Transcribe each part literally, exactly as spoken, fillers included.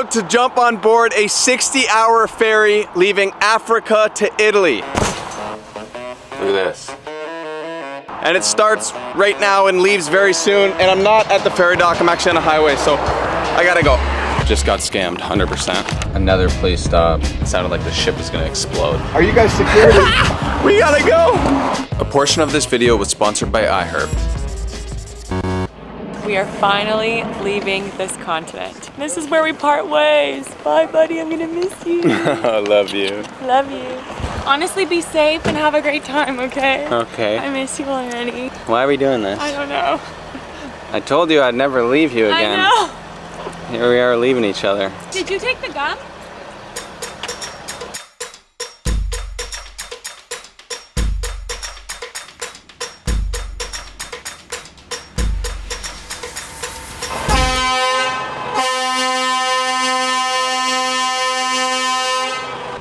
about to jump on board a sixty hour ferry leaving Africa to Italy. Look at this. And it starts right now and leaves very soon. And I'm not at the ferry dock, I'm actually on a highway, so I gotta go. Just got scammed, one hundred percent. Another police stop. It sounded like the ship was gonna explode. Are you guys security? We gotta go! A portion of this video was sponsored by iHerb. We are finally leaving this continent. This is where we part ways. Bye, buddy, I'm gonna miss you. I love you. Love you. Honestly, be safe and have a great time, okay? Okay. I miss you already. Why are we doing this? I don't know. I told you I'd never leave you again. I know. Here we are leaving each other. Did you take the gum?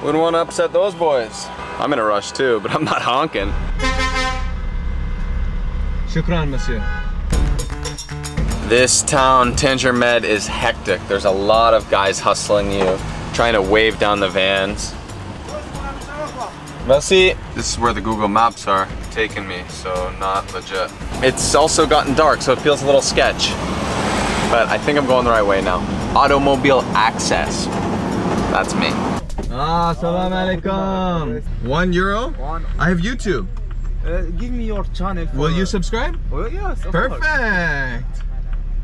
Wouldn't want to upset those boys. I'm in a rush too, but I'm not honking. Shukran, monsieur. This town, Tanger Med, is hectic. There's a lot of guys hustling you, trying to wave down the vans. Merci. This is where the Google Maps are taking me, so not legit. It's also gotten dark, so it feels a little sketch. But I think I'm going the right way now. Automobile access. That's me. Ah, salam alaikum. One euro? One. I have YouTube. Uh, give me your channel. For... Will you subscribe? Well, yes, of Perfect. Course.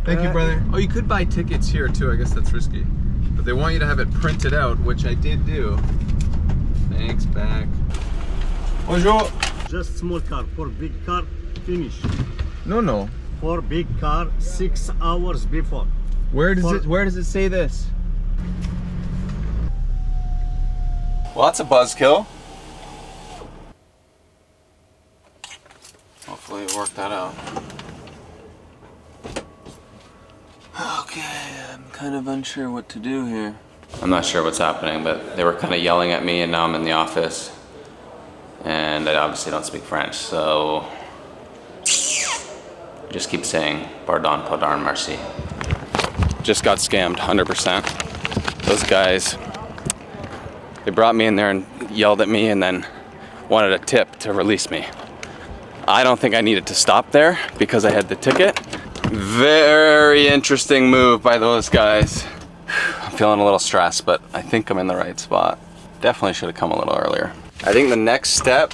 Thank uh, you, brother. Oh, you could buy tickets here too. I guess that's risky. But they want you to have it printed out, which I did do. Thanks, back. Bonjour. Just small car. For big car, finish. No, no. For big car, six hours before. Where does for... it? Where does it say this? Well, that's a buzzkill. Hopefully it worked that out. Okay, I'm kind of unsure what to do here. I'm not sure what's happening, but they were kind of yelling at me and now I'm in the office. And I obviously don't speak French, so... I just keep saying, pardon, pardon, merci. Just got scammed, one hundred percent. Those guys... They brought me in there and yelled at me and then wanted a tip to release me. I don't think I needed to stop there because I had the ticket. Very interesting move by those guys. I'm feeling a little stressed, but I think I'm in the right spot. Definitely should have come a little earlier. I think the next step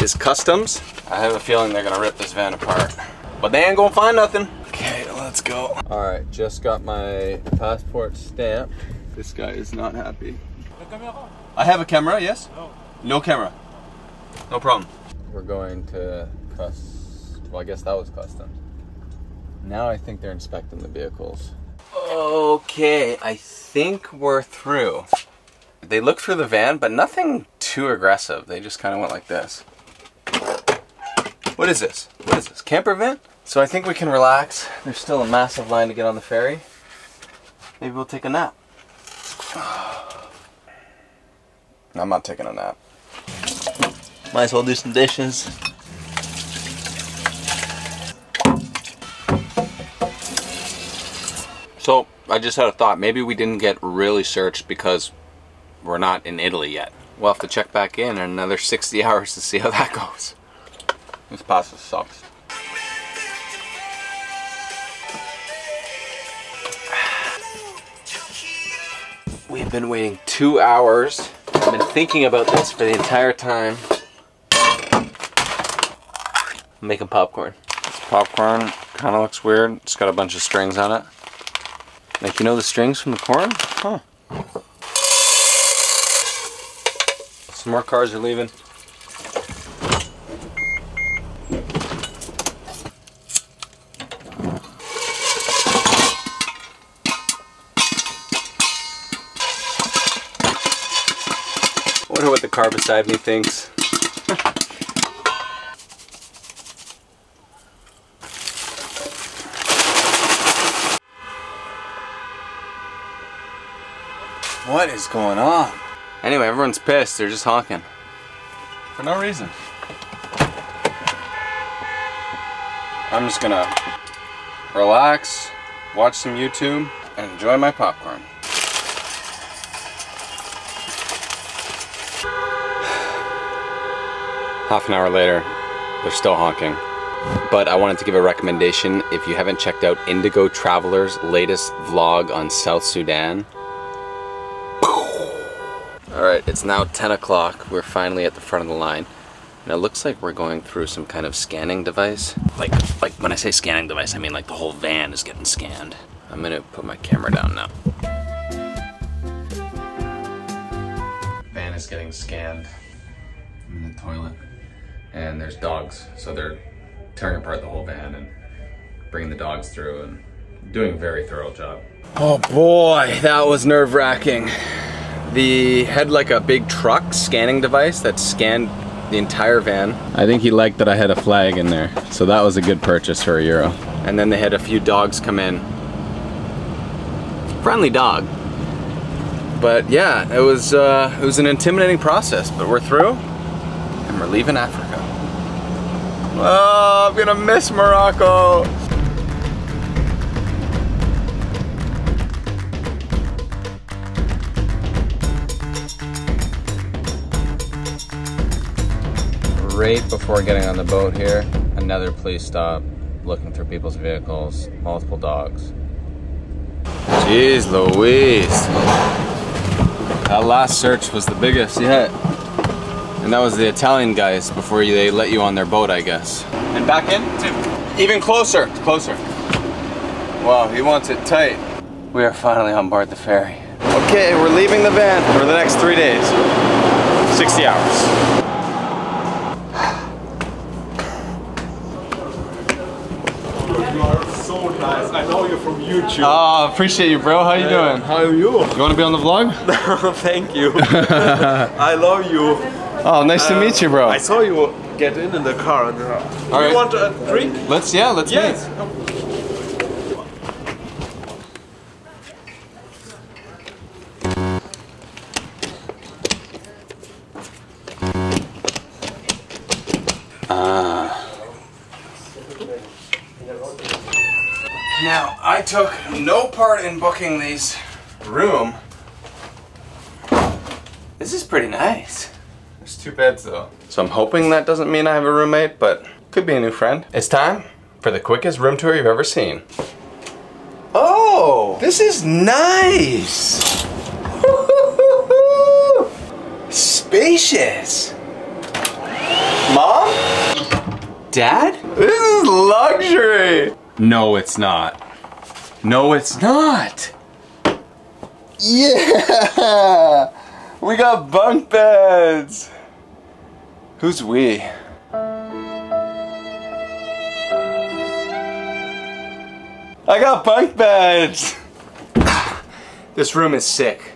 is customs. I have a feeling they're gonna rip this van apart, but they ain't gonna find nothing. Okay, let's go. All right, just got my passport stamped. This guy is not happy. I have a camera, yes? No. No camera. No problem. We're going to customs. Well, I guess that was customs. Now I think they're inspecting the vehicles. Okay, I think we're through. They looked through the van, but nothing too aggressive. They just kind of went like this. What is this? What is this? Camper van? So I think we can relax. There's still a massive line to get on the ferry. Maybe we'll take a nap. I'm not taking a nap. Might as well do some dishes. So, I just had a thought. Maybe we didn't get really searched because we're not in Italy yet. We'll have to check back in in another sixty hours to see how that goes. This pasta sucks. We've been waiting two hours. I've been thinking about this for the entire time. I'm making popcorn. This popcorn kind of looks weird. It's got a bunch of strings on it. Like, you know the strings from the corn? Huh. Some more cars are leaving. What the car beside me thinks. What is going on? Anyway, everyone's pissed. They're just honking. For no reason. I'm just gonna relax, watch some YouTube, and enjoy my popcorn. Half an hour later, they're still honking. But I wanted to give a recommendation. If you haven't checked out Indigo Traveler's latest vlog on South Sudan. All right, it's now ten o'clock. We're finally at the front of the line. And it looks like we're going through some kind of scanning device. Like, like when I say scanning device, I mean like the whole van is getting scanned. I'm gonna put my camera down now. Van is getting scanned. I'm in the toilet. And there's dogs, so they're tearing apart the whole van and bringing the dogs through and doing a very thorough job. Oh boy, that was nerve-wracking. The had like a big truck scanning device that scanned the entire van. I think he liked that I had a flag in there, so that was a good purchase for a euro. And then they had a few dogs come in. Friendly dog. But yeah, it was uh, it was an intimidating process, but we're through and we're leaving Africa. Oh, I'm gonna miss Morocco. Right before getting on the boat here, another police stop, looking through people's vehicles, multiple dogs. Jeez Louise. That last search was the biggest yet. And that was the Italian guys before they let you on their boat, I guess. And back in, too. Even closer, closer. Wow, he wants it tight. We are finally on board the ferry. Okay, we're leaving the van for the next three days. sixty hours. I know you from YouTube. Oh, appreciate you, bro. How you yeah. doing? How are you? You want to be on the vlog? Thank you. I love you. Oh, nice uh, to meet you, bro. I saw you get in in the car. And, uh, do All you right. want a drink? Let's, yeah, let's yes. meet. Now, I took no part in booking this room. This is pretty nice. There's two beds though. So I'm hoping that doesn't mean I have a roommate, but could be a new friend. It's time for the quickest room tour you've ever seen. Oh, this is nice. Spacious. Mom? Dad? This is luxury. No, it's not. No, it's not. Yeah! We got bunk beds. Who's we? I got bunk beds. This room is sick,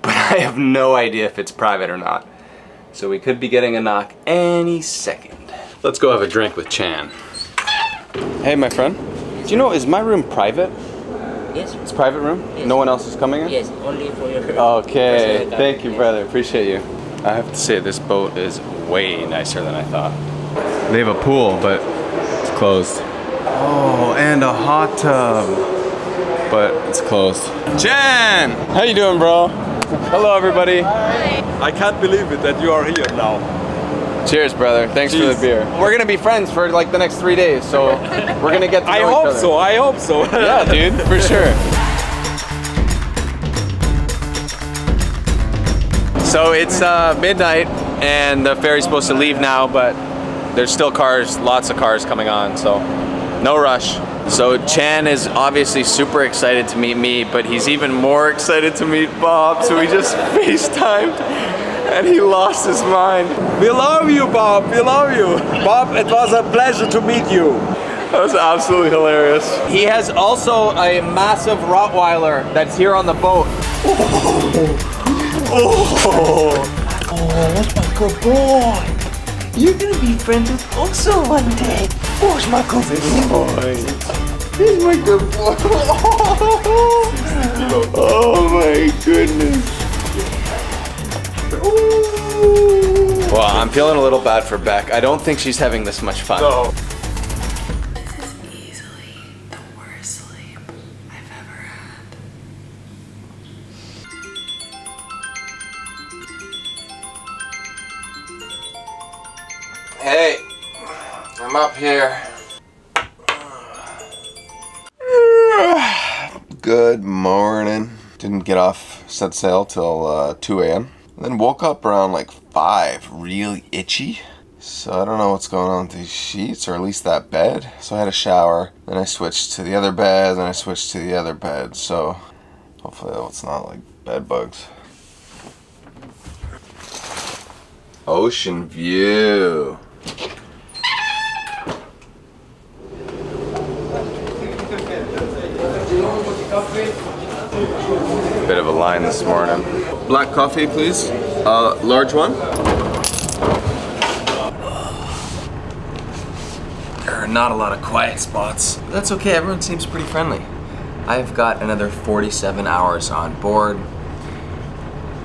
but I have no idea if it's private or not. So we could be getting a knock any second. Let's go have a drink with Chan. Hey, my friend. Do you know, is my room private? Yes. It's a private room? Yes. No one else is coming in? Yes, only for your Okay, personal thank you, yes. brother. Appreciate you. I have to say, this boat is way nicer than I thought. They have a pool, but it's closed. Oh, and a hot tub. But it's closed. Jen! How you doing, bro? Hello, everybody. Hi. I can't believe it that you are here now. Cheers, brother. Thanks Jeez. for the beer. We're gonna be friends for like the next three days, so we're gonna get to know I each hope other. so, I hope so. Yeah, dude, for sure. So it's uh, midnight, and the ferry's supposed to leave now, but there's still cars, lots of cars coming on, so no rush. So Chan is obviously super excited to meet me, but he's even more excited to meet Bob, so we just FaceTimed. And he lost his mind. We love you, Bob. We love you. Bob, it was a pleasure to meet you. That was absolutely hilarious. He has also a massive Rottweiler that's here on the boat. Oh, oh. Oh, that's my good boy. You're gonna be friends with Oxo one day. Oh, it's my good boy. He's my good boy. Oh my goodness. Well, I'm feeling a little bad for Bec. I don't think she's having this much fun. No. This is easily the worst sleep I've ever had. Hey, I'm up here. Good morning. Didn't get off set sail till uh, two A M Then woke up around like five, really itchy. So I don't know what's going on with these sheets, or at least that bed. So I had a shower, then I switched to the other bed, then I switched to the other bed. So hopefully it's not like bed bugs. Ocean view. Bit of a line this morning. Black coffee, please. Uh, large one. There are not a lot of quiet spots. That's okay, everyone seems pretty friendly. I've got another forty-seven hours on board,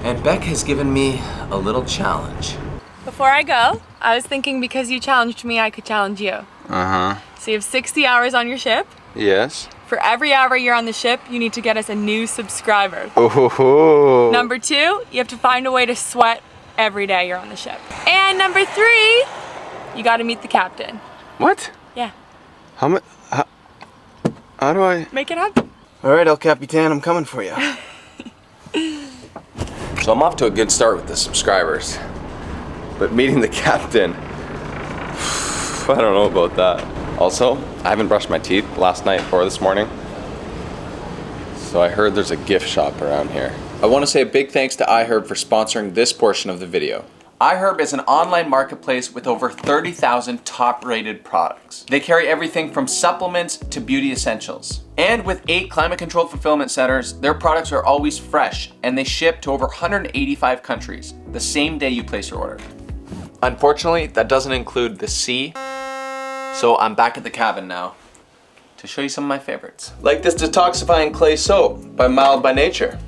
and Bec has given me a little challenge. Before I go, I was thinking because you challenged me, I could challenge you. Uh-huh. So you have sixty hours on your ship. Yes. For every hour you're on the ship, you need to get us a new subscriber. Oh-ho-ho. Number two, you have to find a way to sweat every day you're on the ship. And number three, you gotta meet the captain. What? Yeah. How much, how, how do I? Make it happen. All right, El Capitan, I'm coming for you. So I'm off to a good start with the subscribers. But meeting the captain, I don't know about that. Also, I haven't brushed my teeth last night or this morning, so I heard there's a gift shop around here. I want to say a big thanks to iHerb for sponsoring this portion of the video. iHerb is an online marketplace with over thirty thousand top-rated products. They carry everything from supplements to beauty essentials. And with eight climate-controlled fulfillment centers, their products are always fresh, and they ship to over one hundred eighty-five countries the same day you place your order. Unfortunately, that doesn't include the sea. So I'm back at the cabin now to show you some of my favorites. Like this detoxifying clay soap by Mild by Nature.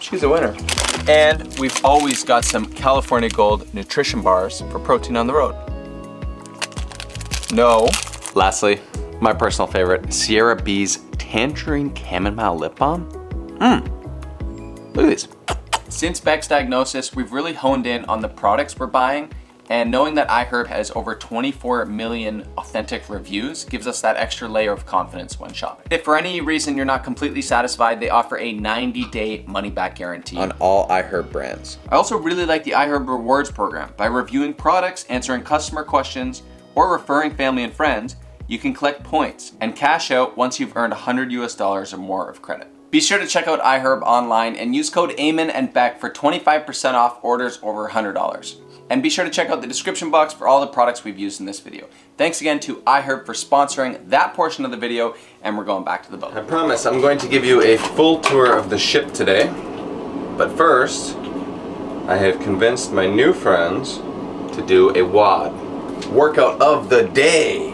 She's a winner. And we've always got some California Gold Nutrition bars for protein on the road. No. Lastly, my personal favorite, Sierra Bees Tangerine Chamomile Lip Balm. Mmm, look at these. Since Bec's diagnosis, we've really honed in on the products we're buying, and knowing that iHerb has over twenty-four million authentic reviews gives us that extra layer of confidence when shopping. If for any reason you're not completely satisfied, they offer a ninety day money-back guarantee on all iHerb brands. I also really like the iHerb Rewards program. By reviewing products, answering customer questions, or referring family and friends, you can collect points and cash out once you've earned one hundred U S dollars or more of credit. Be sure to check out iHerb online and use code Eamon and Bec for twenty-five percent off orders over one hundred dollars. And be sure to check out the description box for all the products we've used in this video. Thanks again to iHerb for sponsoring that portion of the video, and we're going back to the boat. I promise I'm going to give you a full tour of the ship today, but first, I have convinced my new friends to do a W O D, workout of the day.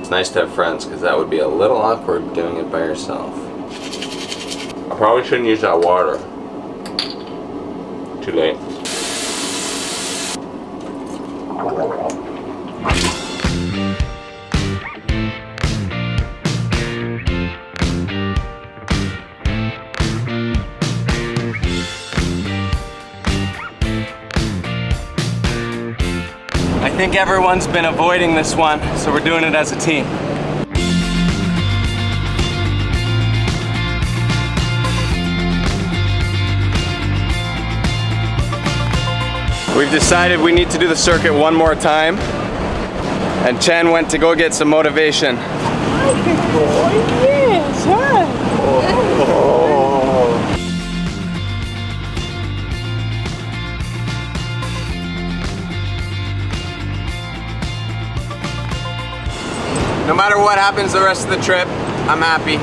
It's nice to have friends, because that would be a little awkward doing it by yourself. I probably shouldn't use that water. Too late. I think everyone's been avoiding this one, so we're doing it as a team. We've decided we need to do the circuit one more time, and Chen went to go get some motivation. No matter what happens the rest of the trip, I'm happy.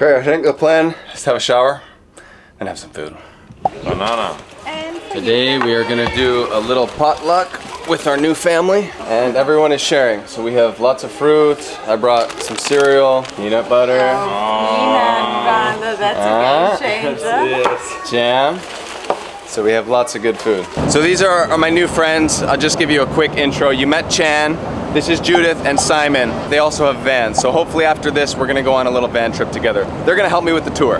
Okay, I think the plan is to have a shower and have some food. Banana. Today we are gonna do a little potluck with our new family, and everyone is sharing. So we have lots of fruit. I brought some cereal, peanut butter. Oh, peanut butter, that's uh, a good change. That's it. Jam. So we have lots of good food. So these are, are my new friends. I'll just give you a quick intro. You met Chan. This is Judith and Simon. They also have vans, so hopefully after this we're gonna go on a little van trip together. They're gonna help me with the tour.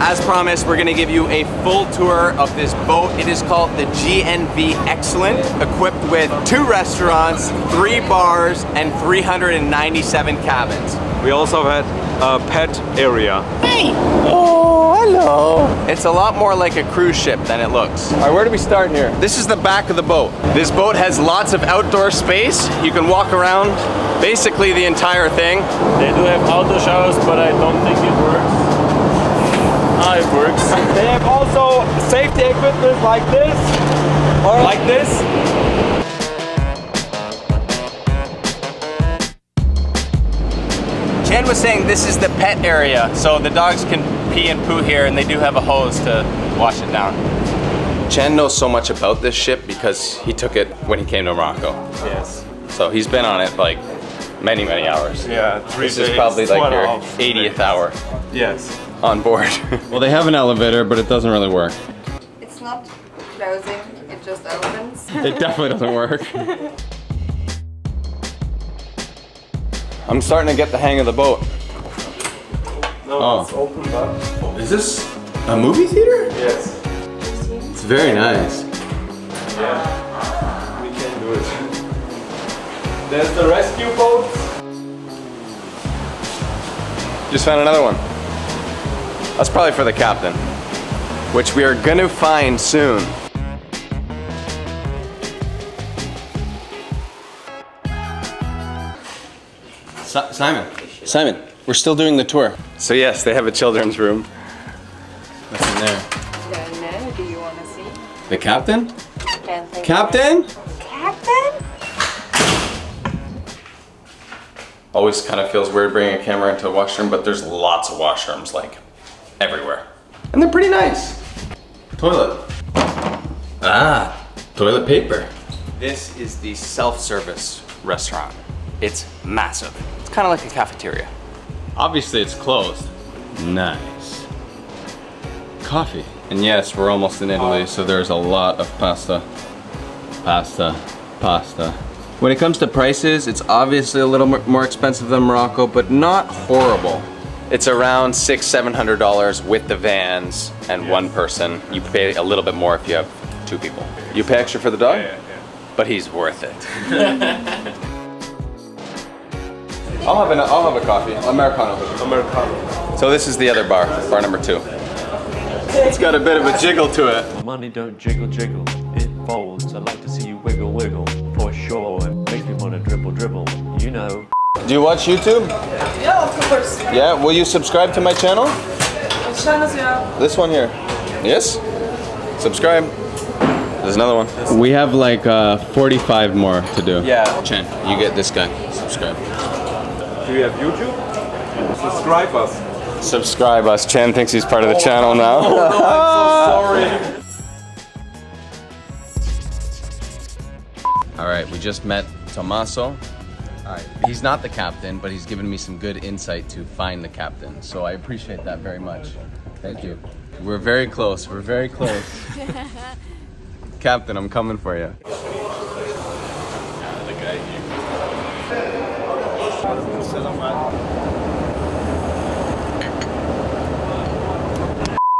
As promised, we're gonna give you a full tour of this boat. It is called the G N V Excellent, equipped with two restaurants, three bars, and three hundred ninety-seven cabins. We also had a pet area. Hey! Oh, hello! It's a lot more like a cruise ship than it looks. All right, where do we start here? This is the back of the boat. This boat has lots of outdoor space. You can walk around basically the entire thing. They do have outdoor showers, but I don't think it works. Ah, it works. They have also safety equipment like this or like this. Chen was saying this is the pet area, so the dogs can pee and poo here, and they do have a hose to wash it down. Chen knows so much about this ship because he took it when he came to Morocco. Yes. So he's been on it like many, many hours. Yeah, three days. This is probably like your eightieth hour. Yes. On board. Well, they have an elevator, but it doesn't really work. It's not closing, it just opens. It definitely doesn't work. I'm starting to get the hang of the boat. No, oh. It's opened up. Is this a movie theater? Yes. It's very nice. Yeah, we can do it. There's the rescue boat. Just found another one. That's probably for the captain, which we are gonna find soon. Si- Simon, Simon, we're still doing the tour. So yes, they have a children's room. What's in there? Don't know. Do you want to see? The captain? Captain? Captain? Always kind of feels weird bringing a camera into a washroom, but there's lots of washrooms, like. Everywhere. And they're pretty nice. Toilet. Ah, toilet paper. This is the self-service restaurant. It's massive. It's kind of like a cafeteria. Obviously it's closed. Nice. Coffee. And yes, we're almost in Italy, so there's a lot of pasta. Pasta, pasta. When it comes to prices, it's obviously a little more expensive than Morocco, but not horrible. It's around six, seven hundred dollars with the vans and yes. One person. You pay a little bit more if you have two people. You pay extra for the dog? Yeah, yeah, yeah. But he's worth it. I'll have an, I'll have a coffee. Americano. Americano. So this is the other bar, bar number two. It's got a bit of a jiggle to it. Money don't jiggle jiggle, it folds. I'd like to see you wiggle wiggle, for sure. It makes me want to dribble dribble, you know. Do you watch YouTube? Yeah, of course. Yeah, will you subscribe to my channel? Which channels you have? This one here. Yes? Subscribe. There's another one. We have like uh, forty-five more to do. Yeah. Chen, you get this guy. Subscribe. Do you have YouTube? Subscribe us. Subscribe us. Chen thinks he's part of the oh, channel now. Oh, no, I'm so sorry. All right, we just met Tommaso. Right. He's not the captain, but he's given me some good insight to find the captain. So I appreciate that very much. Thank you. We're very close. We're very close. Captain, I'm coming for you. I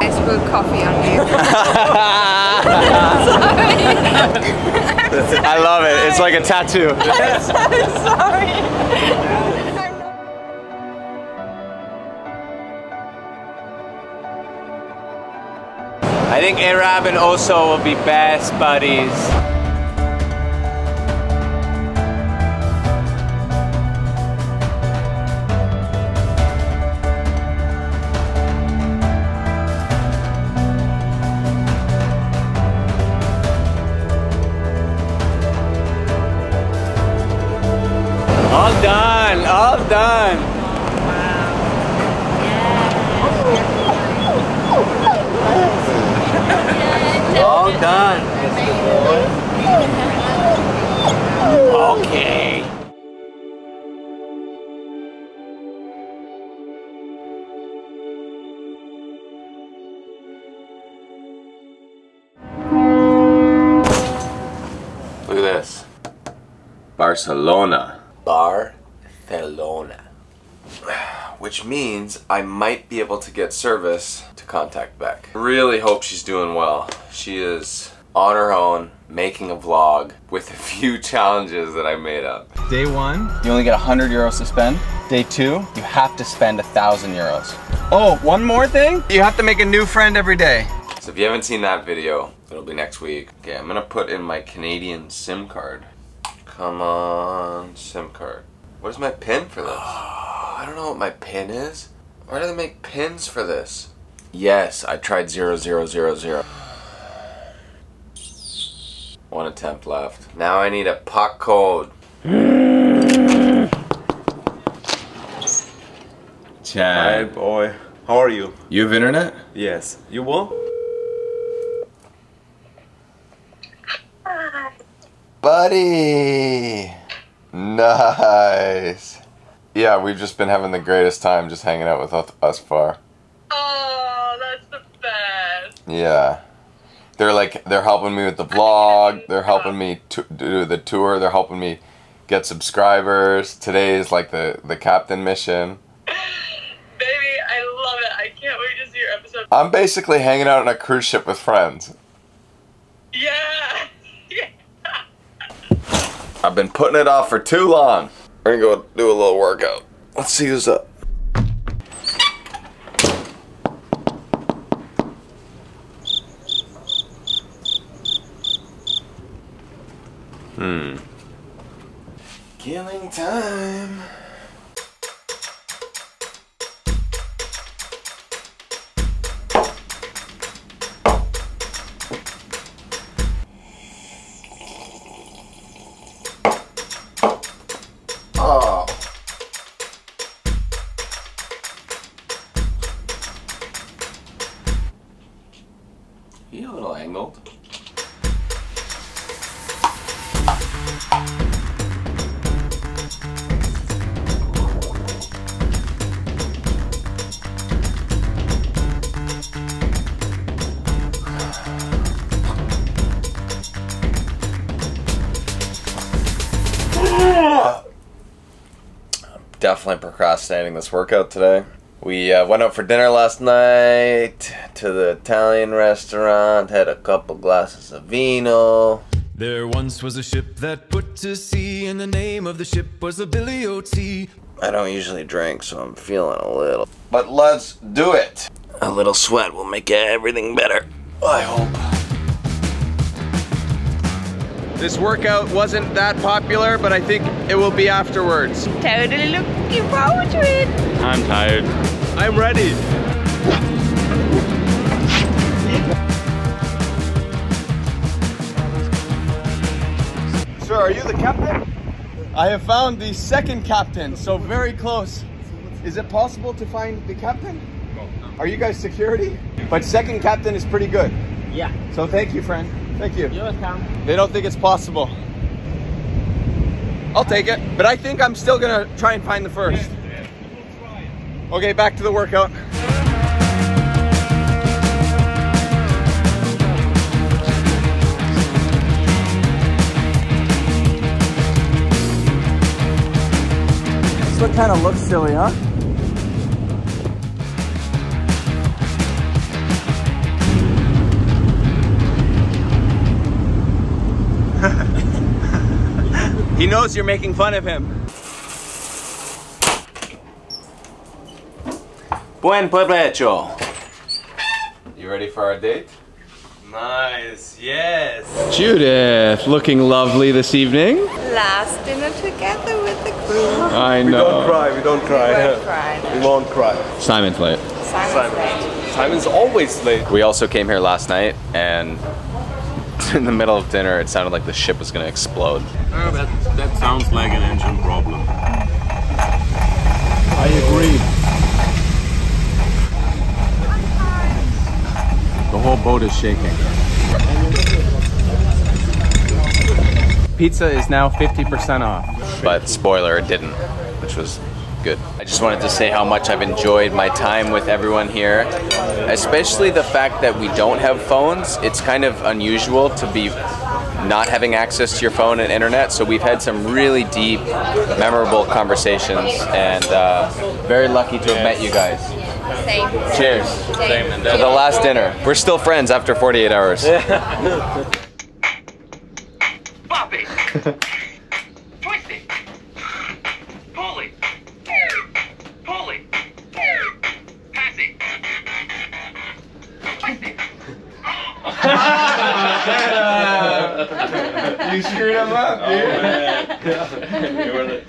spilled coffee on you. Sorry. I love it. It's like a tattoo. I'm so sorry. I think Arab and Oso will be best buddies. All done, all done. Wow. All done. Okay. Look at this. Barcelona. Barcelona. which means I might be able to get service to contact Bec. Really hope she's doing well. She is on her own, making a vlog with a few challenges that I made up. Day one, you only get one hundred euros to spend. Day two, you have to spend one thousand euros. Oh, one more thing? You have to make a new friend every day. So if you haven't seen that video, it'll be next week. Okay, I'm gonna put in my Canadian SIM card. Come on, SIM card. What is my PIN for this? Oh, I don't know what my PIN is. Why do they make PINs for this? Yes, I tried zero, zero, zero, zero. One attempt left. Now I need a puck code. Chad. Hi, boy. How are you? You have internet? Yes. You will? Buddy! Nice. Yeah, we've just been having the greatest time just hanging out with us, us far. Oh, that's the best. Yeah. They're like, they're helping me with the vlog, they're helping me to do the tour, they're helping me get subscribers. Today is like the, the captain mission. Baby, I love it. I can't wait to see your episode. I'm basically hanging out on a cruise ship with friends. Yeah. yeah. I've been putting it off for too long. We're gonna go do a little workout. Let's see who's up. Hmm. Killing time. Oh. You a little angled. Definitely procrastinating this workout today. We uh, went out for dinner last night to the Italian restaurant, had a couple glasses of vino. There once was a ship that put to sea, and the name of the ship was the Billy O T. I don't usually drink, so I'm feeling a little. But let's do it. A little sweat will make everything better, I hope. This workout wasn't that popular, but I think it will be afterwards. Totally looking forward to it. I'm tired. I'm ready. Sir, are you the captain? I have found the second captain, so very close. Is it possible to find the captain? Are you guys security? But second captain is pretty good. Yeah. So thank you, friend. Thank you. You're welcome. They don't think it's possible. I'll take it, but I think I'm still gonna try and find the first. Okay, back to the workout. This one kind of looks silly, huh? He knows you're making fun of him. Buen provecho. You ready for our date? Nice, yes. Judith, looking lovely this evening. Last dinner together with the crew. I know. We don't cry, we don't cry. We won't cry. We won't cry. Simon's late. Simon's Simon. late. Simon's always late. We also came here last night, and in the middle of dinner, it sounded like the ship was going to explode. Oh, that, that sounds like an engine problem. I agree. The whole boat is shaking. Pizza is now fifty percent off. But spoiler, it didn't, which was good. I just wanted to say how much I've enjoyed my time with everyone here, especially the fact that we don't have phones. It's kind of unusual to be not having access to your phone and internet, so we've had some really deep, memorable conversations, and uh, very lucky to have met you guys. Same. Cheers. Same. Same. To the last dinner. We're still friends after forty-eight hours. Pop it. Twist it. Pull it. Pull it. Pass it. Twist it. You screwed him up, dude. Oh, man. You were the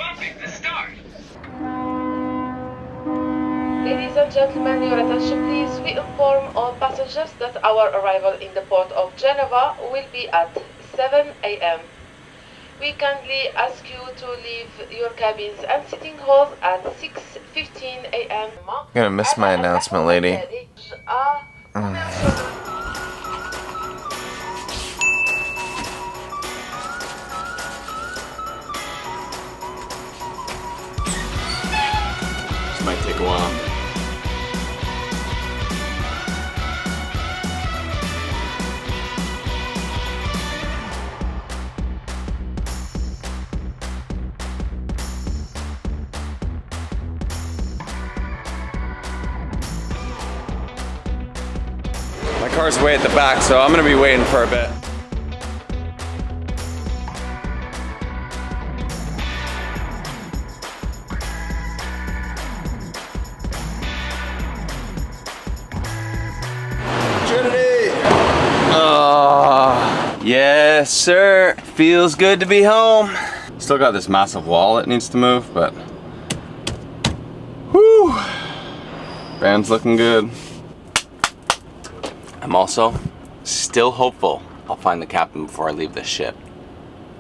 Ladies and gentlemen, your attention please. We inform all passengers that our arrival in the port of Genova will be at seven A M We kindly ask you to leave your cabins and sitting halls at six fifteen A M I'm gonna miss my announcement, lady. Mm. This might take a while. Car's way at the back, so I'm gonna be waiting for a bit. Trinity! Oh, yes, sir. Feels good to be home. Still got this massive wall that needs to move, but. Whew! Van's looking good. I'm also still hopeful I'll find the captain before I leave this ship.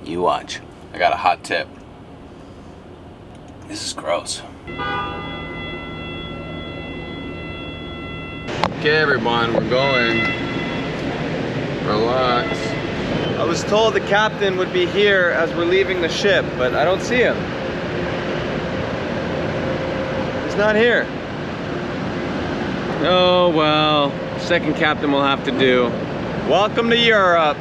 You watch. I got a hot tip. This is gross. Okay, everyone, we're going. Relax. I was told the captain would be here as we're leaving the ship, but I don't see him. He's not here. Oh, well. Second captain will have to do. Welcome to Europe.